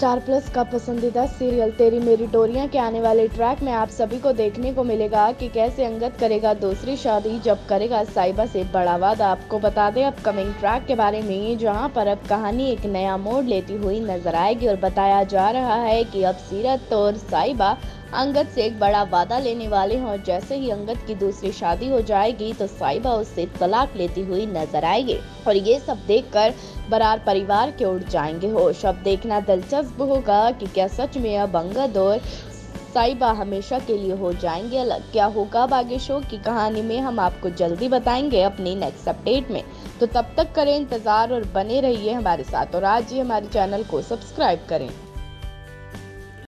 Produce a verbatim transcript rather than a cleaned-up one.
Star plus का पसंदीदा serial तेरी मेरी डोरियां के आने वाले ट्रैक में आप सभी को देखने को मिलेगा कि कैसे अंगद करेगा दूसरी शादी जब करेगा साहिबा से बड़ा वादा। आपको बता दें अपकमिंग ट्रैक के बारे में, जहां पर अब कहानी एक नया मोड़ लेती हुई नजर आएगी और बताया जा रहा है कि अब सीरत और साहिबा अंगद से एक बड़ा वादा लेने वाले हैं और जैसे ही अंगद की दूसरी शादी हो जाएगी तो साहिबा उससे तलाक लेती हुई नजर आएगी और ये सब देखकर बरार परिवार के उड़ जाएंगे होश। अब देखना दिलचस्प होगा कि क्या सच में अब अंगद और साहिबा हमेशा के लिए हो जाएंगे अलग। क्या होगा बागेशोर की कहानी में, हम आपको जल्दी बताएंगे अपनी नेक्स्ट अपडेट में। तो तब तक करें इंतज़ार और बने रहिए हमारे साथ और आज ही हमारे चैनल को सब्सक्राइब करें।